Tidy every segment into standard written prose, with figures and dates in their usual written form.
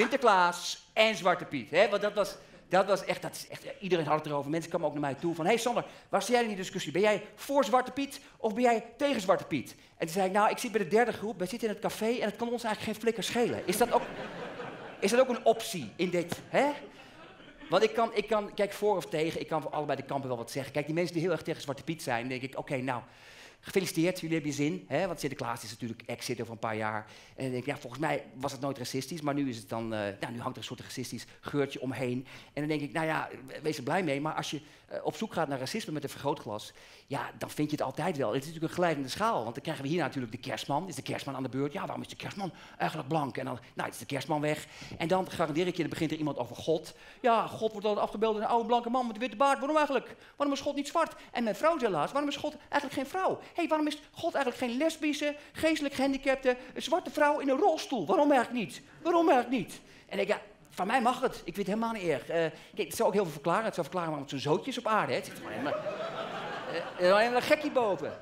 Sinterklaas en Zwarte Piet. Hè? Want dat is echt, iedereen had het erover. Mensen kwamen ook naar mij toe van, hey Sander, waar sta jij in die discussie? Ben jij voor Zwarte Piet of ben jij tegen Zwarte Piet? En toen zei ik, nou, ik zit bij de derde groep, wij zitten in het café en het kan ons eigenlijk geen flikker schelen. Is dat ook een optie in dit, hè? Want ik kan, kijk, voor of tegen, ik kan voor allebei de kampen wel wat zeggen. Kijk, die mensen die heel erg tegen Zwarte Piet zijn, denk ik, oké, nou, gefeliciteerd, jullie hebben je zin. Hè? Want Sinterklaas is natuurlijk ex-zit over een paar jaar. En dan denk ik, ja, volgens mij was het nooit racistisch, maar nu is het dan, nou, nu hangt er een soort racistisch geurtje omheen. En dan denk ik, nou ja, wees er blij mee, maar als je op zoek gaat naar racisme met een vergrootglas, ja, dan vind je het altijd wel. Het is natuurlijk een glijdende schaal, want dan krijgen we hier natuurlijk de kerstman. Is de kerstman aan de beurt? Ja, waarom is de kerstman eigenlijk blank? En dan, nou, is de kerstman weg. En dan garandeer ik je, dan begint er iemand over God. Ja, God wordt altijd afgebeeld in een oude blanke man met een witte baard. Waarom eigenlijk? Waarom is God niet zwart? En mijn vrouw zei laatst, waarom is God eigenlijk geen vrouw? Hé, waarom is God eigenlijk geen lesbische, geestelijk gehandicapte, een zwarte vrouw in een rolstoel? Waarom eigenlijk niet? Waarom eigenlijk niet? En ik, ja, van mij mag het. Ik vind het helemaal niet erg. Kijk, het zou ook heel veel verklaren. Het zou verklaren waarom het zo'n zootje is op aarde. Hè? Het zit er alleen maar een gekkie boven.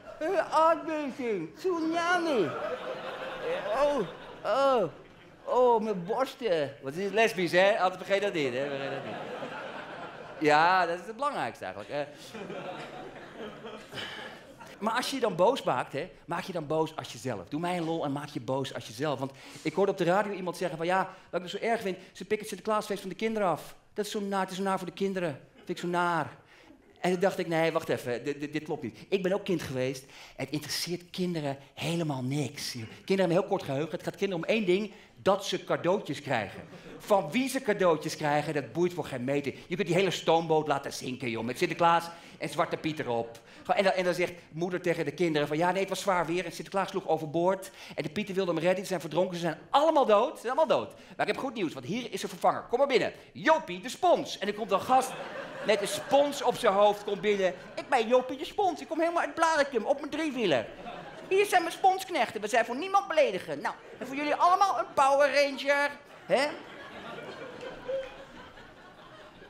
Aardbeving, tsunami. Oh, mijn borsten. Wat is het, lesbisch, hè? Altijd vergeet dat niet, hè? Vergeet dat niet. Ja, dat is het belangrijkste eigenlijk. Maar als je je dan boos maakt, hè, maak je dan boos als jezelf. Doe mij een lol en maak je boos als jezelf. Want ik hoorde op de radio iemand zeggen van, ja, wat ik zo erg vind, ze pikken het Sinterklaasfeest van de kinderen af. Dat is zo naar, het is zo naar voor de kinderen. Dat vind ik zo naar. En toen dacht ik, nee, wacht even, dit klopt niet. Ik ben ook kind geweest. Het interesseert kinderen helemaal niks. Kinderen hebben een heel kort geheugen. Het gaat kinderen om één ding, dat ze cadeautjes krijgen. Van wie ze cadeautjes krijgen, dat boeit voor geen meter. Je kunt die hele stoomboot laten zinken, joh, met Sinterklaas en Zwarte Piet erop. En dan zegt moeder tegen de kinderen van, ja, nee, het was zwaar weer en Sinterklaas sloeg overboord. En de Pieten wilden hem redden, ze zijn verdronken, ze zijn allemaal dood. Ze zijn allemaal dood. Maar ik heb goed nieuws, want hier is een vervanger. Kom maar binnen. Jopie, de spons. En er komt een gast met een spons op zijn hoofd, komt binnen. Ik ben Jopie de spons, ik kom helemaal uit Blaricum, op mijn driewieler. Hier zijn mijn sponsknechten, we zijn voor niemand beledigen. Nou, en voor jullie allemaal een Power Ranger, hè?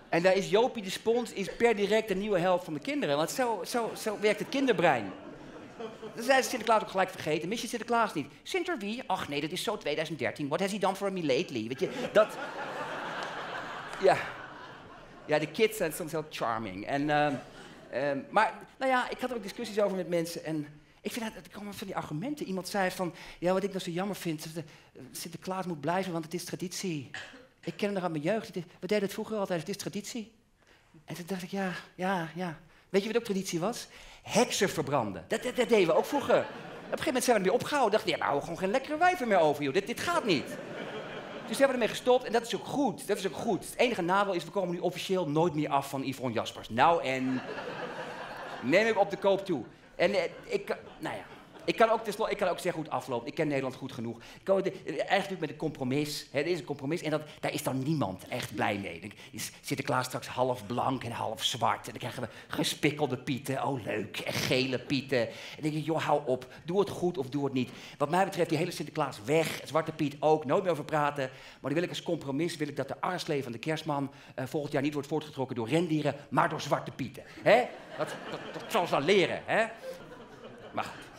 En daar is Jopie de spons is per direct de nieuwe helft van de kinderen. Want zo werkt het kinderbrein. Dan zijn ze Sinterklaas ook gelijk vergeten. Mis je Sinterklaas niet? Sinter wie? Ach nee, dat is zo 2013. What has he done for me lately? Weet je, dat... Ja. Ja, de kids zijn soms heel charming. Maar, nou ja, ik had er ook discussies over met mensen. En ik vind dat, er komen van die argumenten. Iemand zei van, ja, wat ik nou zo jammer vind, Sinterklaas moet blijven, want het is traditie. Ik ken hem nog uit mijn jeugd. We deden het vroeger altijd, het is traditie. En toen dacht ik, ja. Weet je wat ook traditie was? Heksen verbranden. Dat deden we ook vroeger. Op een gegeven moment zijn we ermee opgehouden. Dacht ik, ja, nou, we gewoon geen lekkere wijven meer over, joh. Dit gaat niet. Dus hebben we ermee gestopt en dat is ook goed. Dat is ook goed. Het enige nadeel is, we komen nu officieel nooit meer af van Yvonne Jaspers. Nou, en neem ik op de koop toe. En ik kan ook zeggen hoe het afloopt. Ik ken Nederland goed genoeg. Eigenlijk met een compromis. Hè, er is een compromis en daar is dan niemand echt blij mee. Dan is Sinterklaas straks half blank en half zwart. En dan krijgen we gespikkelde pieten. Oh, leuk. En gele pieten. En dan denk je, joh, hou op. Doe het goed of doe het niet. Wat mij betreft, die hele Sinterklaas weg. Zwarte Piet ook. Nooit meer over praten. Maar dan wil ik als compromis dat de armsleven van de kerstman volgend jaar niet wordt voortgetrokken door rendieren, maar door Zwarte Pieten. Hè? Dat zal ze dan leren. Hè? Maar goed.